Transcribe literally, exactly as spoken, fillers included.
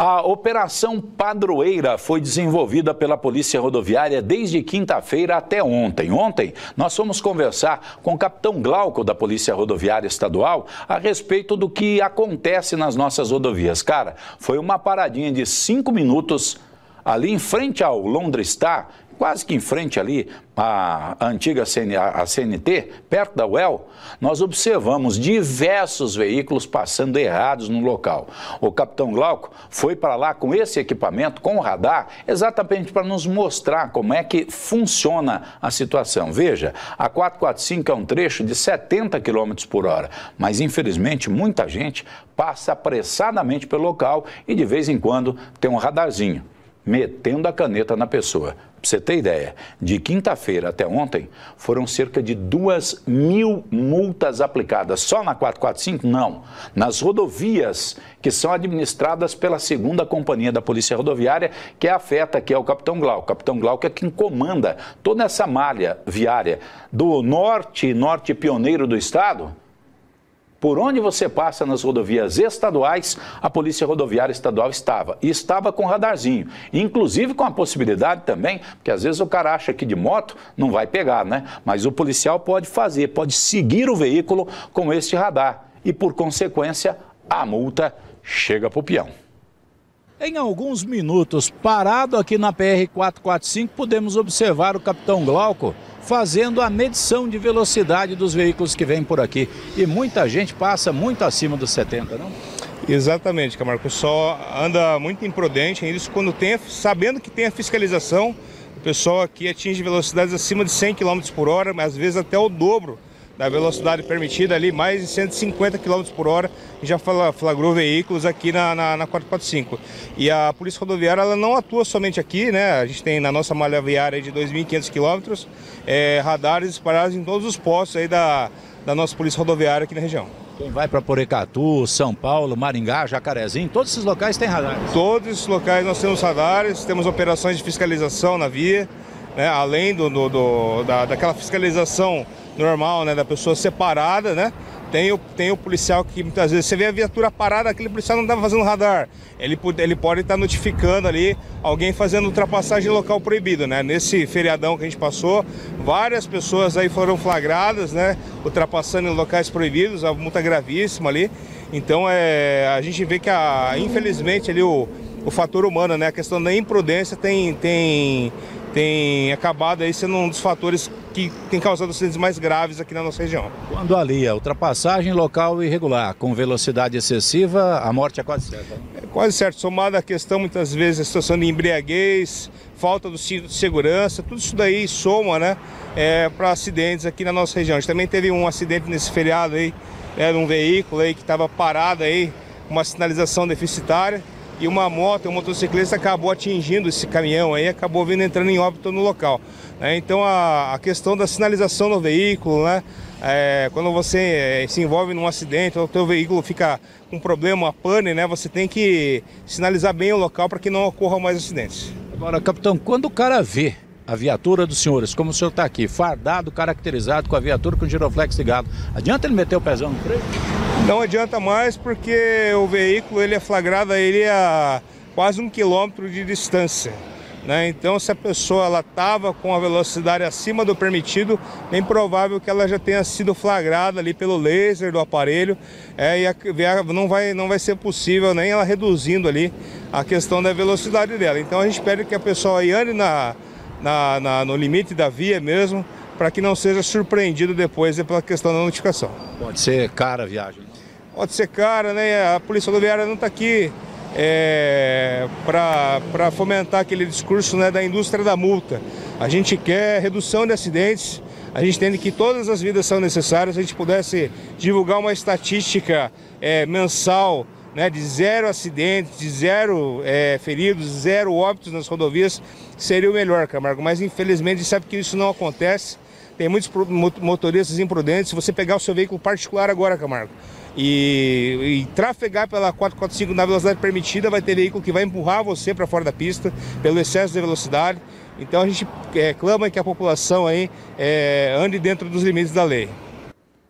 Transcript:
A Operação Padroeira foi desenvolvida pela Polícia Rodoviária desde quinta-feira até ontem. Ontem, nós fomos conversar com o capitão Glauco da Polícia Rodoviária Estadual a respeito do que acontece nas nossas rodovias. Cara, foi uma paradinha de cinco minutos ali em frente ao Londra Star, quase que em frente ali à antiga C N, a C N T, perto da U E L, nós observamos diversos veículos passando errados no local. O capitão Glauco foi para lá com esse equipamento, com o radar, exatamente para nos mostrar como é que funciona a situação. Veja, a quatro quatro cinco é um trecho de setenta quilômetros por hora, mas infelizmente muita gente passa apressadamente pelo local e de vez em quando tem um radarzinho metendo a caneta na pessoa. Pra você ter ideia, de quinta-feira até ontem, foram cerca de duas mil multas aplicadas. Só na quatro quatro cinco? Não. Nas rodovias que são administradas pela segunda companhia da Polícia Rodoviária, que é a FETA, que é o capitão Glauco. O capitão Glauco é quem comanda toda essa malha viária do norte, norte pioneiro do estado. Por onde você passa nas rodovias estaduais, a Polícia Rodoviária Estadual estava. E estava com radarzinho. Inclusive com a possibilidade também, porque às vezes o cara acha que de moto não vai pegar, né? Mas o policial pode fazer, pode seguir o veículo com este radar. E por consequência, a multa chega para o peão. Em alguns minutos, parado aqui na P R quatro quatro cinco, podemos observar o capitão Glauco fazendo a medição de velocidade dos veículos que vêm por aqui. E muita gente passa muito acima dos setenta, não? Exatamente, Camargo. O pessoal anda muito imprudente, isso quando tem, sabendo que tem a fiscalização, o pessoal aqui atinge velocidades acima de cem quilômetros por hora, mas às vezes até o dobro da velocidade permitida ali, mais de cento e cinquenta quilômetros por hora, já flagrou veículos aqui na, na, na quatro quatro cinco. E a Polícia Rodoviária, ela não atua somente aqui, né? A gente tem na nossa malha viária de dois mil e quinhentos quilômetros, é, radares espalhados em todos os postos aí da, da nossa Polícia Rodoviária aqui na região. Quem vai para Porecatu, São Paulo, Maringá, Jacarezinho, todos esses locais tem radares? Todos esses locais nós temos radares, temos operações de fiscalização na via, né? Além do, do, do, da, daquela fiscalização normal, né, da pessoa separada, né? Tem o, tem o policial que muitas vezes você vê a viatura parada, aquele policial não estava fazendo radar. Ele, ele pode estar notificando ali alguém fazendo ultrapassagem em local proibido, né? Nesse feriadão que a gente passou, várias pessoas aí foram flagradas, né? Ultrapassando em locais proibidos, a multa gravíssima ali. Então é, a gente vê que a, infelizmente ali o, o fator humano, né? A questão da imprudência tem, tem, tem acabado aí sendo um dos fatores que tem causado acidentes mais graves aqui na nossa região. Quando ali a ultrapassagem local irregular com velocidade excessiva, a morte é quase certa. É quase certo, somada a questão muitas vezes a situação de embriaguez, falta do cinto de segurança, tudo isso daí soma, né, é, para acidentes aqui na nossa região. A gente também teve um acidente nesse feriado aí, né, um veículo aí que estava parado aí, uma sinalização deficitária. E uma moto, um motociclista acabou atingindo esse caminhão aí, acabou vindo entrando em óbito no local. É, então a, a questão da sinalização do veículo, né? É, quando você é, se envolve num acidente, ou o teu veículo fica com problema, uma pane, né? Você tem que sinalizar bem o local para que não ocorram mais acidentes. Agora, capitão, quando o cara vê a viatura dos senhores, como o senhor está aqui, fardado, caracterizado, com a viatura com o giroflex ligado, adianta ele meter o pezão no freio? Não adianta mais, porque o veículo ele é flagrado ele a quase um quilômetro de distância, né? Então, se a pessoa estava com a velocidade acima do permitido, é improvável que ela já tenha sido flagrada ali pelo laser do aparelho, é, e a, não, vai, não vai ser possível nem ela reduzindo ali a questão da velocidade dela. Então, a gente pede que a pessoa aí ande na... Na, na, no limite da via mesmo, para que não seja surpreendido depois pela questão da notificação. Pode ser cara a viagem? Pode ser cara, né? A Polícia Rodoviária não está aqui é, para fomentar aquele discurso, né, da indústria da multa. A gente quer redução de acidentes, a gente entende que todas as vidas são necessárias. Se a gente pudesse divulgar uma estatística é, mensal, né, de zero acidentes, de zero é, feridos, zero óbitos nas rodovias, seria o melhor, Camargo. Mas infelizmente a gente sabe que isso não acontece. Tem muitos motoristas imprudentes. Se você pegar o seu veículo particular agora, Camargo, e, e trafegar pela quatro quatro cinco na velocidade permitida, vai ter veículo que vai empurrar você para fora da pista pelo excesso de velocidade. Então a gente é, clama que a população aí, é, ande dentro dos limites da lei.